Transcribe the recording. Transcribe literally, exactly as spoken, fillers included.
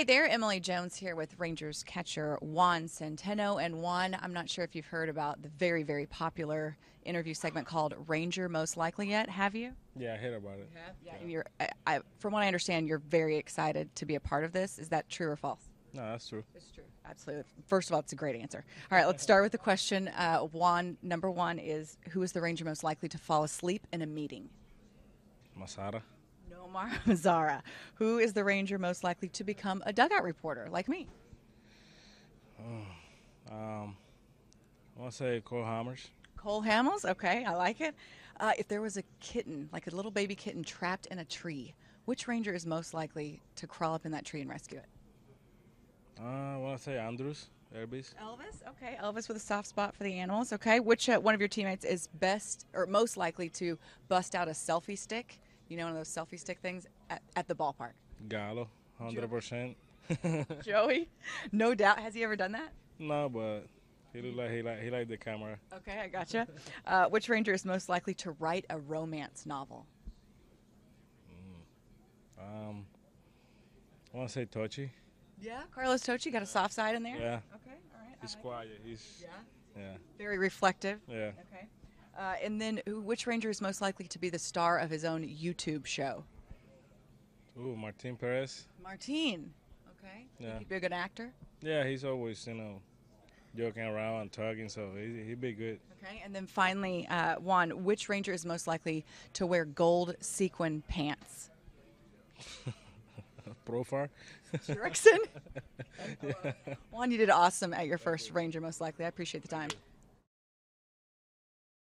Hey there, Emily Jones here with Rangers catcher Juan Centeno. And Juan, I'm not sure if you've heard about the very, very popular interview segment called Ranger Most Likely yet, have you? Yeah, I heard about it. You have? Yeah, yeah. And you're, I, I, from what I understand, you're very excited to be a part of this. Is that true or false? No, that's true. It's true. Absolutely. First of all, it's a great answer. All right, let's start with the question. Uh, Juan, number one is, who is the Ranger most likely to fall asleep in a meeting? Mazara. Nomar Mazara. Who is the Ranger most likely to become a dugout reporter, like me? Oh, um, I want to say Cole Hamels. Cole Hamels? Okay, I like it. Uh, if there was a kitten, like a little baby kitten trapped in a tree, which Ranger is most likely to crawl up in that tree and rescue it? Uh, I want to say Andrus, Elvis. Elvis, okay. Elvis with a soft spot for the animals, okay. Which uh, one of your teammates is best or most likely to bust out a selfie stick? You know, one of those selfie stick things at, at the ballpark. Gallo, one hundred percent. Joey. Joey, no doubt. Has he ever done that? No, but he looked like he like he liked the camera. Okay, I gotcha. Uh, which Ranger is most likely to write a romance novel? Mm. Um, I want to say Tochi. Yeah, Carlos Tochi got a soft side in there. Yeah. Okay, all right. He's like quiet. It. He's yeah. Yeah. Very reflective. Yeah. Okay. Uh, and then, which Ranger is most likely to be the star of his own YouTube show? Ooh, Martin Perez. Martin. Okay. Yeah. He'd be a good actor. Yeah, he's always, you know, joking around and talking, so he, he'd be good. Okay. And then finally, uh, Juan, which Ranger is most likely to wear gold sequin pants? Profar. Strixon. Yeah. Juan, you did awesome at your first Ranger Most Likely. I appreciate the time.